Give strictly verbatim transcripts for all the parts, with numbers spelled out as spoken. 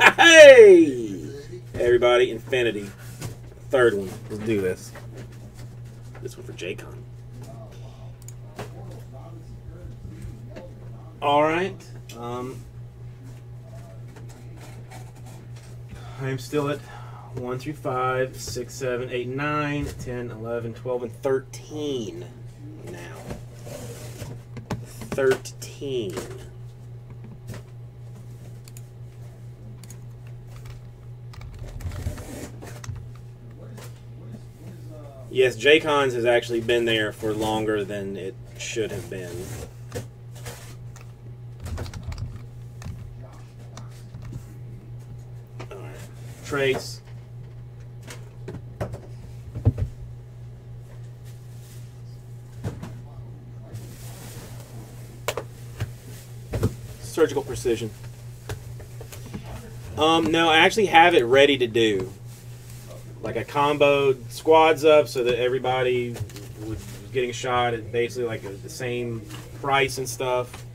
Hey! Everybody, Infinity. Third one. Let's do this. This one for J-Con. Alright. Um, I'm still at one through five, six, seven, eight, nine, ten, eleven, twelve, and thirteen now. thirteen. Yes, J-Cons has actually been there for longer than it should have been. All right. Trace. Surgical precision. Um, no, I actually have it ready to do. Like I comboed squads up so that everybody was getting a shot at basically like a, the same price and stuff.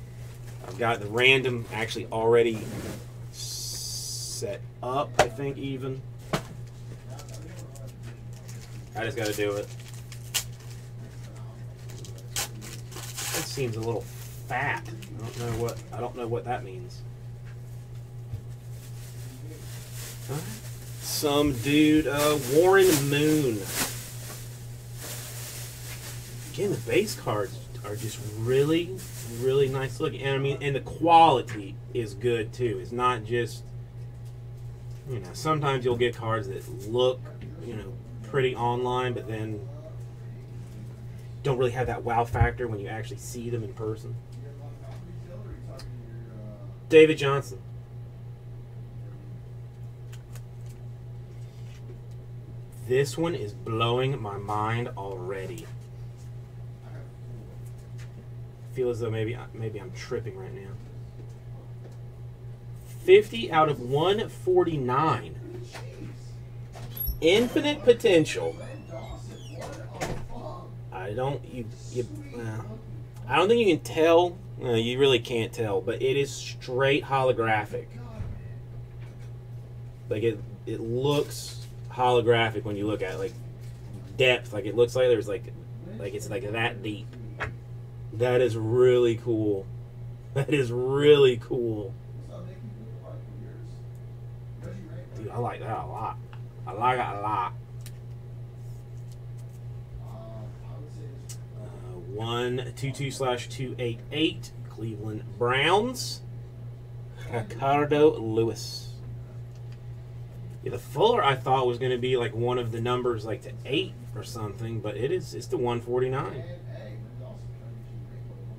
I've got the random actually already set up, I think even. I just got to do it. That seems a little fat. I don't know what I don't know what that means. Huh? Some dude, uh, Warren Moon. Again, the base cards are just really, really nice looking. And I mean, and the quality is good too. It's not just, you know, sometimes you'll get cards that look, you know, pretty online, but then don't really have that wow factor when you actually see them in person. David Johnson. This one is blowing my mind already. I feel as though maybe maybe I'm tripping right now. fifty out of one forty-nine. Infinite potential. I don't you, you uh, I don't think you can tell. No, you really can't tell, but it is straight holographic. Like it it looks holographic when you look at it, like depth, like it looks like there's like like it's like that deep. That is really cool. That is really cool. Dude, I like that a lot. I like it a lot. Uh, one twenty-two slash two eighty-eight, Cleveland Browns, Ricardo Lewis. Yeah, the fuller I thought was going to be like one of the numbers, like to eight or something, but it is—it's the one forty-nine.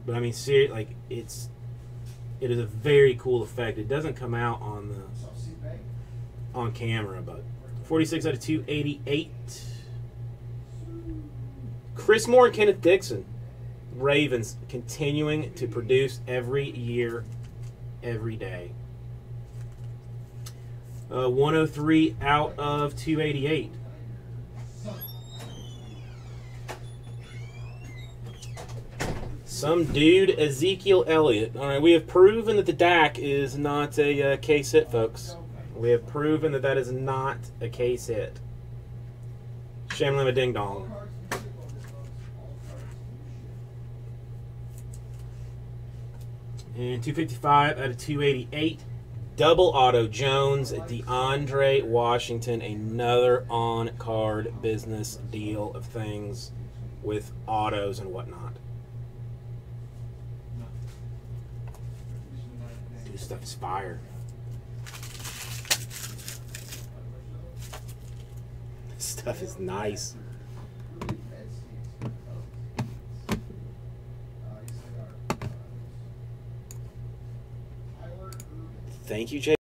But I mean, seriously, like it's—it is a very cool effect. It doesn't come out on the on camera, but forty-six out of two eighty-eight. Chris Moore and Kenneth Dixon, Ravens continuing to produce every year, every day. Uh, one oh three out of two eighty-eight. Some dude, Ezekiel Elliott. All right, we have proven that the D A C is not a uh, case hit, folks. We have proven that that is not a case hit. Shamlama Ding Dong. And two fifty-five out of two eighty-eight. Double auto Jones, DeAndre Washington, another on-card business deal of things with autos and whatnot. Dude, stuff is fire. This stuff is nice. Thank you, Jay.